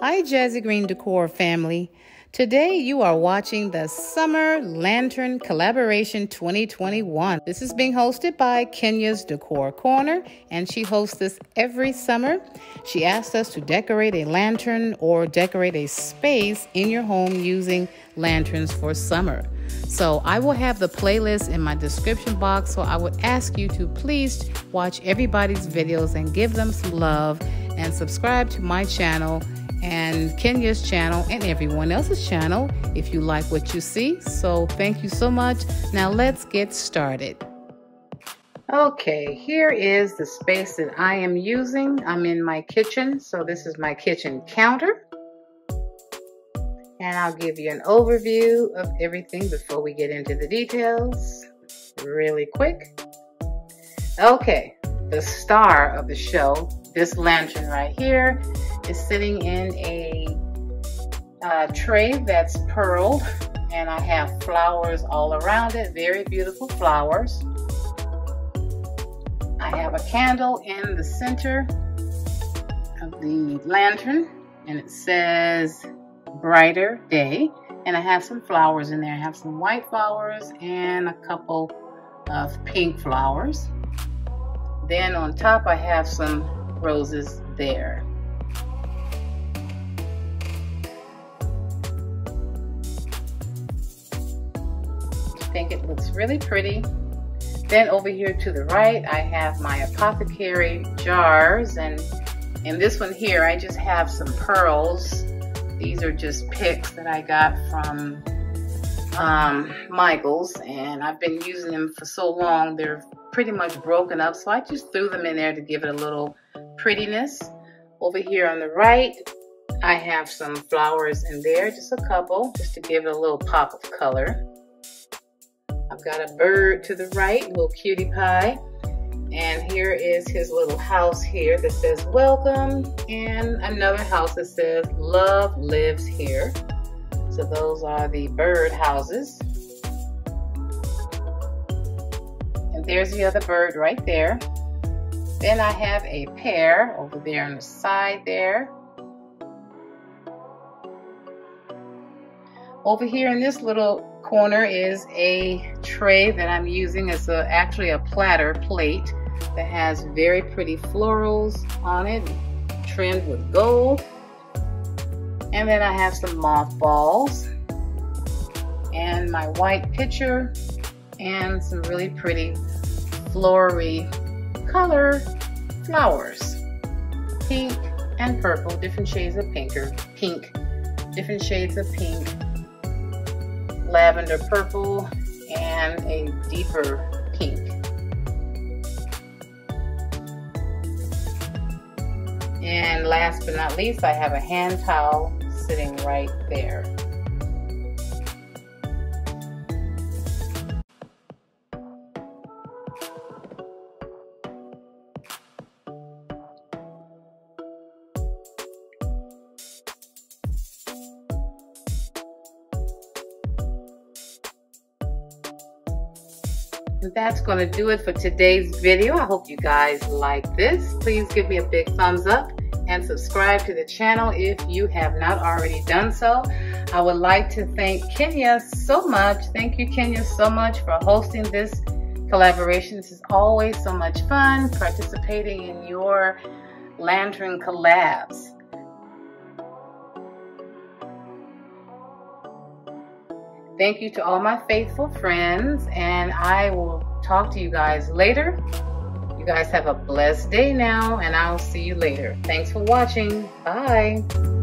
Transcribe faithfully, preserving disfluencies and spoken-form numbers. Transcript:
Hi, Jazzy Green Decor family. Today you are watching the Summer Lantern Collaboration twenty twenty-one. This is being hosted by Kenya's Decor Corner, and she hosts this every summer. She asked us to decorate a lantern or decorate a space in your home using lanterns for summer. So I will have the playlist in my description box, so I would ask you to please watch everybody's videos and give them some love and subscribe to my channel and Kenya's channel and everyone else's channel if you like what you see. So thank you so much. Now let's get started. Okay, here is the space that I am using. I'm in my kitchen, so this is my kitchen counter, and I'll give you an overview of everything before we get into the details really quick. Okay, the star of the show, this lantern right here, is sitting in a uh, tray that's pearled, and I have flowers all around it, very beautiful flowers. I have a candle in the center of the lantern, and it says Brighter Day, and I have some flowers in there. I have some white flowers and a couple of pink flowers. Then on top I have some roses there. I think it looks really pretty. Then over here to the right I have my apothecary jars, and in this one here I just have some pearls. These are just picks that I got from um, Michaels, and I've been using them for so long they're pretty much broken up, so I just threw them in there to give it a little prettiness. Over here on the right I have some flowers in there, just a couple, just to give it a little pop of color. I've got a bird to the right, little cutie pie, and here is his little house here that says welcome, and another house that says love lives here. So those are the bird houses. And there's the other bird right there. Then I have a pear over there on the side there. Over here in this little corner is a tray that I'm using. It's a, actually a platter plate that has very pretty florals on it, trimmed with gold. And then I have some mothballs and my white pitcher and some really pretty flowery color flowers, pink and purple, different shades of pink or pink, different shades of pink, lavender purple, and a deeper pink. And last but not least, I have a hand towel sitting right there. That's going to do it for today's video. I hope you guys like this. Please give me a big thumbs up and subscribe to the channel if you have not already done so. I would like to thank Kenya so much. Thank you, Kenya, so much for hosting this collaboration. This is always so much fun participating in your lantern collabs. Thank you to all my faithful friends, and I will talk to you guys later. You guys have a blessed day now, and I'll see you later. Thanks for watching. Bye.